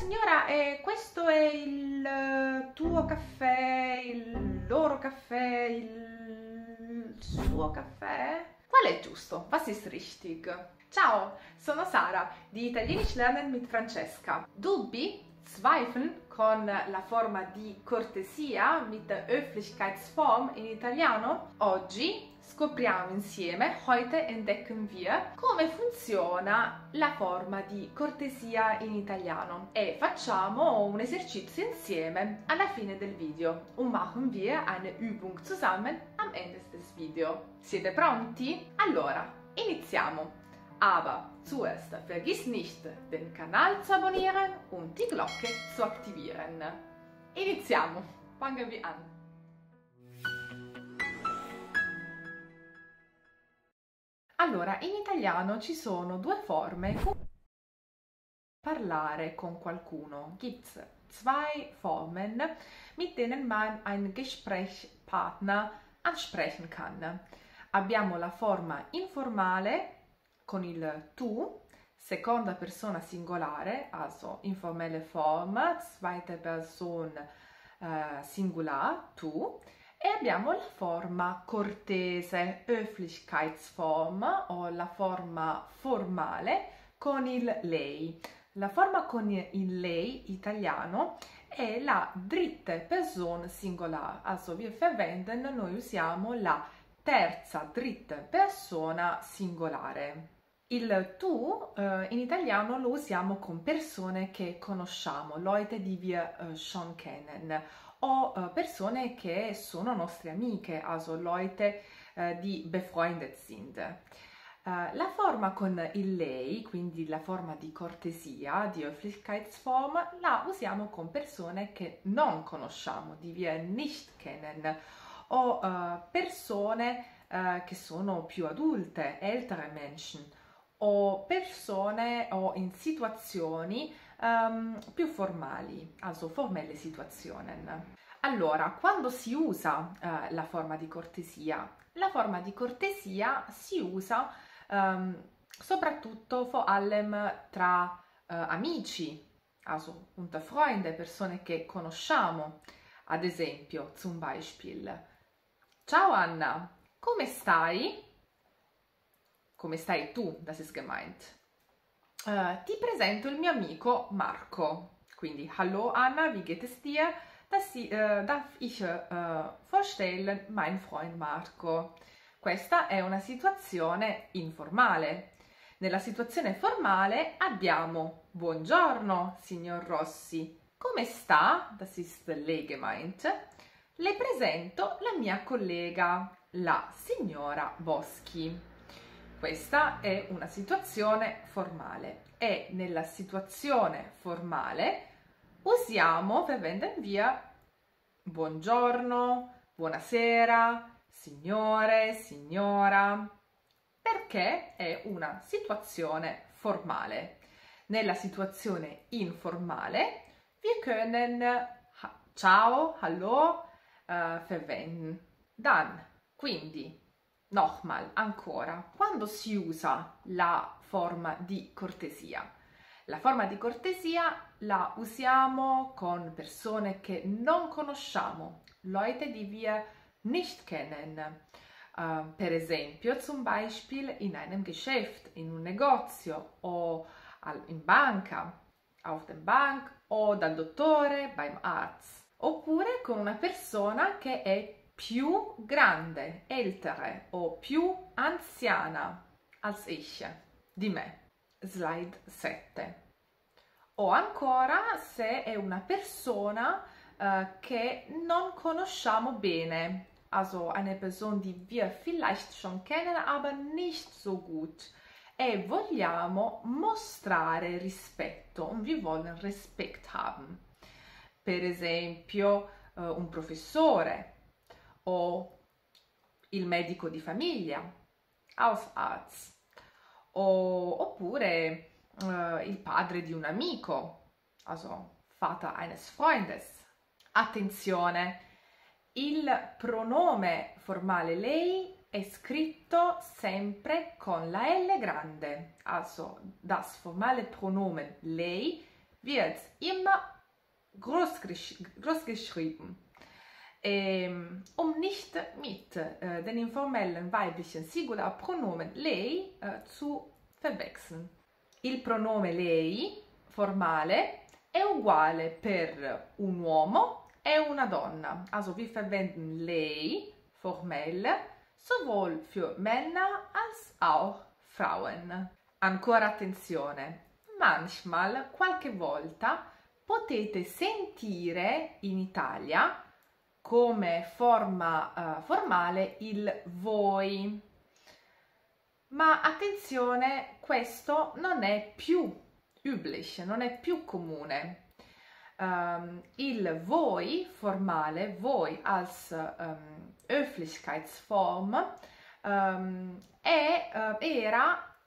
signora, questo è il tuo caffè, il loro caffè, il suo caffè? Qual è giusto? Was ist richtig? Ciao, sono Sara di Italienisch Lernen mit Francesca. Dubbi? Zweifeln con la forma di cortesia, mit Höflichkeitsform in italiano? Oggi scopriamo insieme, heute entdecken wir, come funziona la forma di cortesia in italiano e facciamo un esercizio insieme alla fine del video. Und machen wir eine Übung zusammen am Ende des Video. Siete pronti? Allora, iniziamo! Aber zuerst vergiss nicht, den Kanal zu abonnieren und die Glocke zu aktivieren. Iniziamo! Fangen wir an! Allora, in italiano ci sono due forme con parlare con qualcuno. Gibt's zwei Formen, mit denen man einen Gesprächspartner ansprechen kann. Abbiamo la forma informale con il tu, seconda persona singolare, also informelle Form, zweite Person Singular, tu, e abbiamo la forma cortese, Höflichkeitsform, o la forma formale con il lei. La forma con il lei italiano è la dritte Person Singular, also wir verwenden, noi usiamo la terza dritte Persona Singolare. Il tu in italiano lo usiamo con persone che conosciamo, Leute, die wir schon kennen, o persone che sono nostre amiche, also Leute, die befreundet sind. La forma con il lei, quindi la forma di cortesia, di Höflichkeitsform, la usiamo con persone che non conosciamo, die wir nicht kennen, o persone che sono più adulte, ältere Menschen, o persone o in situazioni più formali, also formelle Situationen. Allora, quando si usa la forma di cortesia? La forma di cortesia si usa soprattutto vor allem tra amici, also unter Freunde, persone che conosciamo. Ad esempio, zum Beispiel, ciao Anna, come stai? Come stai tu? Das ist gemeint. Ti presento il mio amico Marco. Quindi, hallo Anna, wie geht es dir? Darf ich vorstellen, mein Freund Marco. Questa è una situazione informale. Nella situazione formale abbiamo buongiorno, signor Rossi. Come sta? Das ist lei gemeint. Le presento la mia collega, la signora Boschi. Questa è una situazione formale e nella situazione formale usiamo, verwenden wir, buongiorno, buonasera, signore, signora, perché è una situazione formale. Nella situazione informale wir können ciao, hallo, verwenden. Dann, quindi, nochmal, ancora, quando si usa la forma di cortesia? La forma di cortesia la usiamo con persone che non conosciamo, Leute, die wir nicht kennen. Per esempio, zum Beispiel, in einem Geschäft, in un negozio o in banca, auf der Bank, o dal dottore, beim Arzt. Oppure con una persona che è più grande, ältere, o più anziana, als ich, di me, slide 7. O ancora se è una persona che non conosciamo bene, also eine Person, die wir vielleicht schon kennen, aber nicht so gut, e vogliamo mostrare rispetto, und wir wollen Respekt haben. Per esempio, un professore, o il medico di famiglia, Hausarzt, oppure il padre di un amico, also Vater eines Freundes. Attenzione, il pronome formale lei è scritto sempre con la L grande, also das formale Pronomen lei wird immer groß geschrieben, nicht mit den informellen weiblichen Singularpronomen lei zu verwechseln. Il pronome lei, formale, è uguale per un uomo e una donna. Also wir verwenden lei, formell, sowohl für Männer als auch Frauen. Ancora attenzione, manchmal, qualche volta, potete sentire in Italia come forma formale il voi. Ma attenzione, questo non è più üblich, non è più comune. Il voi formale, voi als Höflichkeitsform, era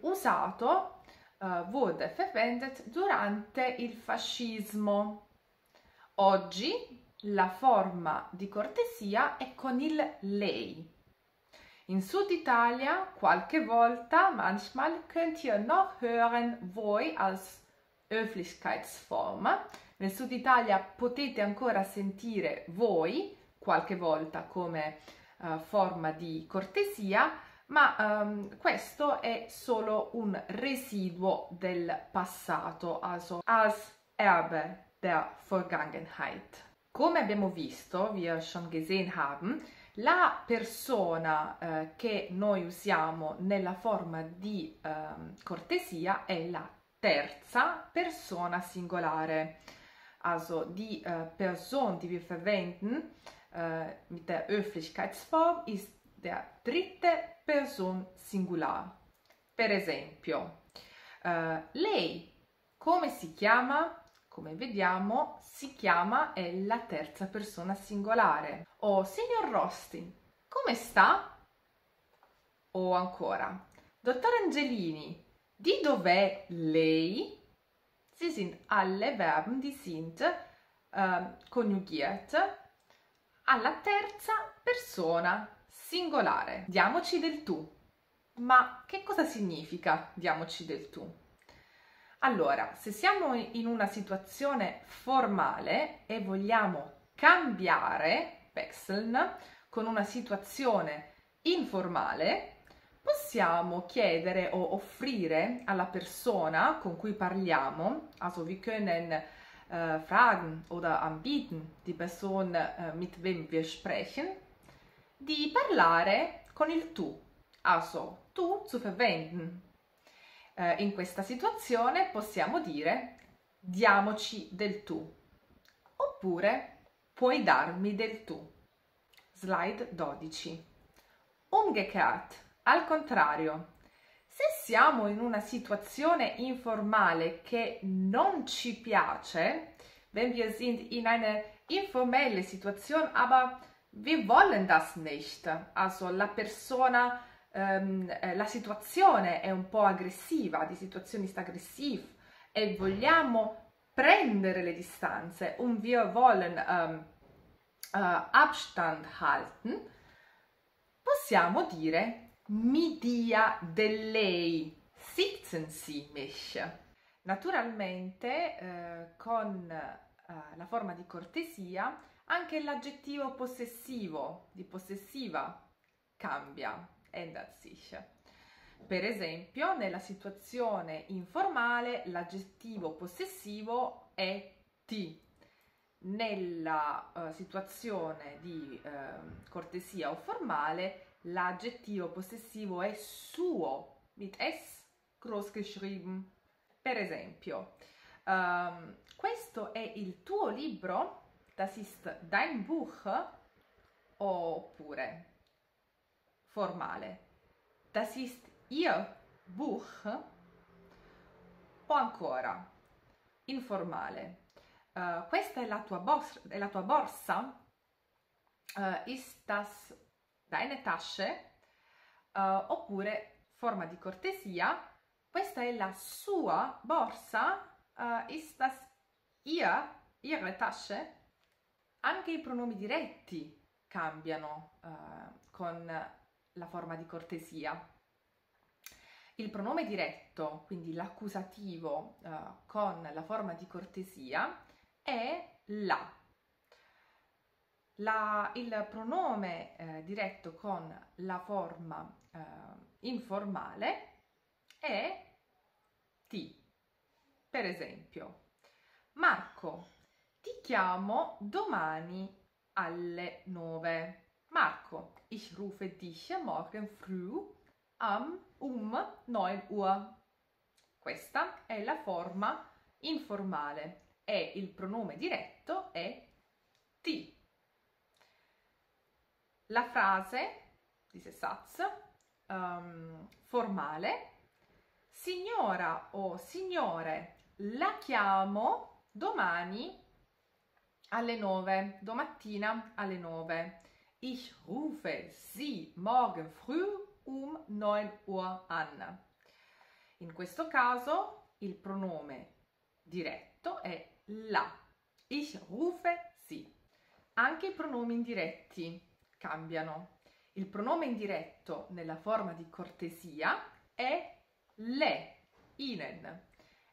usato, wurde verwendet, durante il fascismo. Oggi la forma di cortesia è con il lei. In Sud Italia qualche volta, manchmal, könnt ihr noch hören voi als Höflichkeitsform. Nel Sud Italia potete ancora sentire voi qualche volta come forma di cortesia, ma questo è solo un residuo del passato, also als Erbe der Vergangenheit. Come abbiamo visto, wir schon gesehen haben, la persona che noi usiamo nella forma di cortesia è la terza persona singolare. Also die Person, die wir verwenden mit der Höflichkeitsform, ist der dritte Person Singular. Per esempio, lei, come si chiama? Come vediamo, si chiama è la terza persona singolare. O signor Rossi, come sta? O ancora, dottor Angelini, di dov'è lei? Sie sind alle Verben, die sind konjugiert alla terza persona singolare. Diamoci del tu. Ma che cosa significa diamoci del tu? Allora, se siamo in una situazione formale e vogliamo cambiare, wechseln, con una situazione informale, possiamo chiedere o offrire alla persona con cui parliamo, also wir können fragen oder anbieten, die Person mit wem wir sprechen, di parlare con il tu, also tu zu verwenden. In questa situazione possiamo dire diamoci del tu, oppure puoi darmi del tu. Slide 12. Umgekehrt, al contrario, se siamo in una situazione informale che non ci piace, wenn wir sind in einer informelle Situation, aber wir wollen das nicht, also la persona, la situazione è un po' aggressiva, die Situation ist aggressiv, e vogliamo prendere le distanze, und wir wollen Abstand halten, possiamo dire mi dia del lei, sitzen Sie mich. Naturalmente con la forma di cortesia anche l'aggettivo possessivo, di possessiva, cambia. Per esempio, nella situazione informale l'aggettivo possessivo è ti. Nella situazione di cortesia o formale l'aggettivo possessivo è suo, mit es groß geschrieben. Per esempio, questo è il tuo libro, das ist dein Buch, oppure formale, das ist ihr Buch, o ancora informale, questa è la tua borsa, ist das deine Tasche, oppure forma di cortesia, questa è la sua borsa, ist das ihre Tasche. Anche i pronomi diretti cambiano con la forma di cortesia. Il pronome diretto, quindi l'accusativo con la forma di cortesia, è la. Il pronome diretto con la forma informale è ti. Per esempio, Marco, ti chiamo domani alle 9. Marco, ich rufe dich morgen früh um 9 Uhr. Questa è la forma informale e il pronome diretto è ti. La frase, dice Satz, formale, signora o signore, la chiamo domani alle 9, domattina alle 9. Ich rufe sie morgen früh um 9 Uhr an. In questo caso il pronome diretto è la. Ich rufe sie. Anche i pronomi indiretti cambiano. Il pronome indiretto nella forma di cortesia è le, ihnen,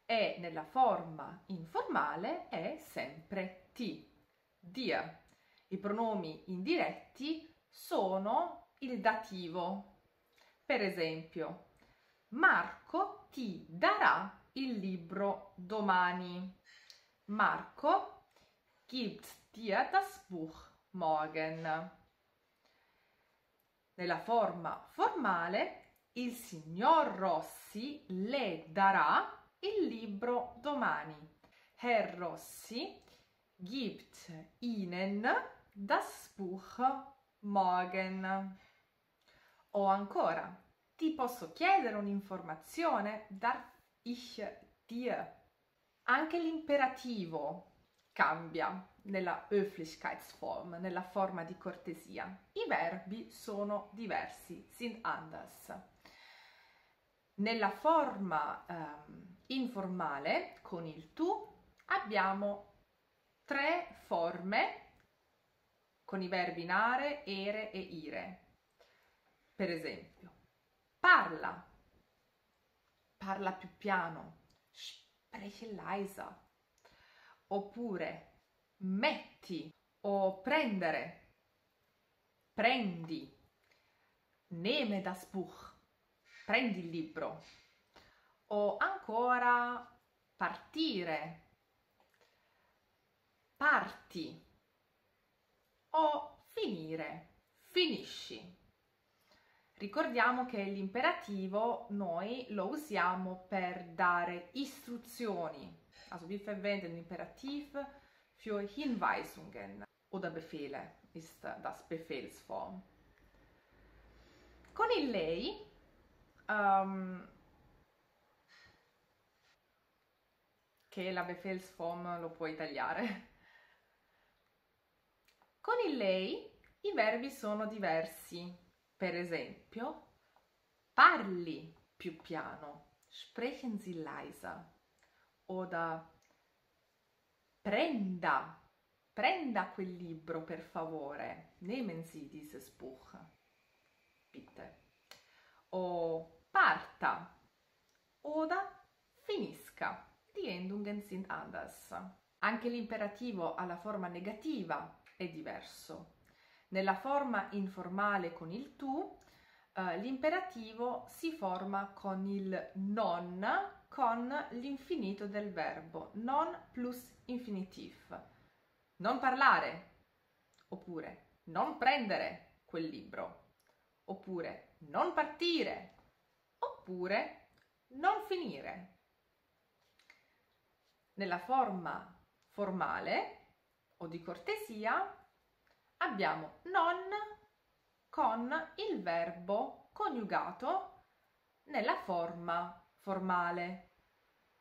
e nella forma informale è sempre ti, dir. I pronomi indiretti sono il dativo. Per esempio, Marco ti darà il libro domani. Marco gibt dir das Buch morgen. Nella forma formale, il signor Rossi le darà il libro domani. Herr Rossi gibt Ihnen das Buch morgen. O ancora, ti posso chiedere un'informazione? Darf ich dir? Anche l'imperativo cambia nella Höflichkeitsform, nella forma di cortesia. I verbi sono diversi, sind anders. Nella forma informale, con il tu, abbiamo tre forme con i verbi nare, ere e ire. Per esempio, parla, parla più piano, spreche leiser, oppure metti o prendere, prendi, nehme das Buch, prendi il libro, o ancora partire, parti, o finire, finisci. Ricordiamo che l'imperativo noi lo usiamo per dare istruzioni. Also wir verwenden Imperativ für Hinweisungen oder Befehle ist das Befehlsform. Con il lei che la Befehlsform lo puoi tagliare. Con il lei i verbi sono diversi. Per esempio, parli più piano, sprechen Sie leiser, o prenda quel libro per favore, nehmen Sie dieses Buch, bitte, o parta, o finisca, die Endungen sind anders. Anche l'imperativo alla forma negativa è diverso. Nella forma informale con il tu, l'imperativo si forma con il non, con l'infinito del verbo, non plus infinitiv. Non parlare, oppure non prendere quel libro, oppure non partire, oppure non finire. Nella forma formale o di cortesia, abbiamo non con il verbo coniugato nella forma formale.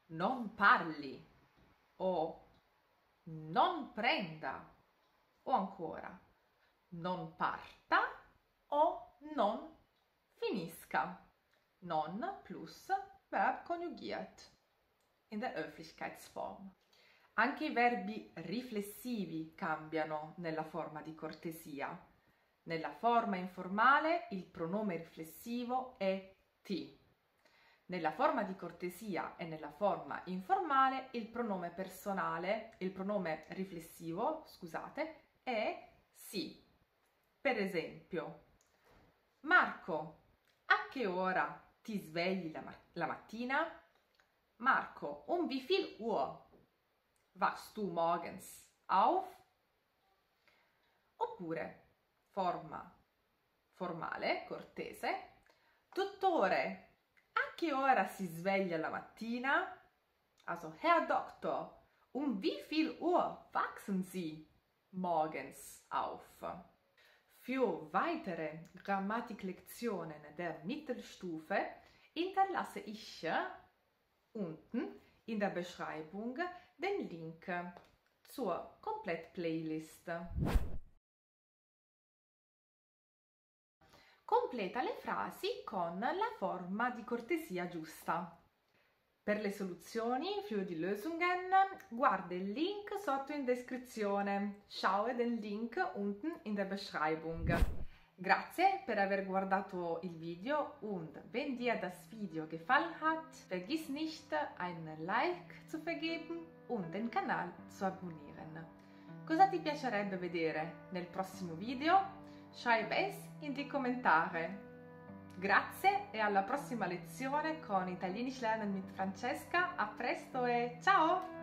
Non parli, o non prenda, o ancora non parta o non finisca. Non plus verb conjugiert in der Höflichkeitsform. Anche i verbi riflessivi cambiano nella forma di cortesia. Nella forma informale il pronome riflessivo è ti. Nella forma di cortesia e nella forma informale il pronome personale, il pronome riflessivo, scusate, è sì. Per esempio, Marco, a che ora ti svegli la mattina? Marco, wie viel Uhr wachst du morgens auf? Oppure, forma formale, cortese, dottore, a che ora si sveglia la mattina? Also, Herr Doktor, wie viel Uhr wachsen Sie morgens auf? Für weitere Grammatiklektionen der Mittelstufe hinterlasse ich unten in der Beschreibung den Link zur Komplett-Playlist. Completa le frasi con la forma di cortesia giusta. Per le soluzioni, für die Lösungen, guarda il link sotto in descrizione. Schaue den Link unten in der Beschreibung. Grazie per aver guardato il video und wenn dir das Video gefallen hat, vergiss nicht, einen Like zu vergeben und den Kanal zu abonnieren. Cosa ti piacerebbe vedere nel prossimo video? Schreib es in die Kommentare. Grazie e alla prossima lezione con Italienisch Lernen mit Francesca. A presto e ciao!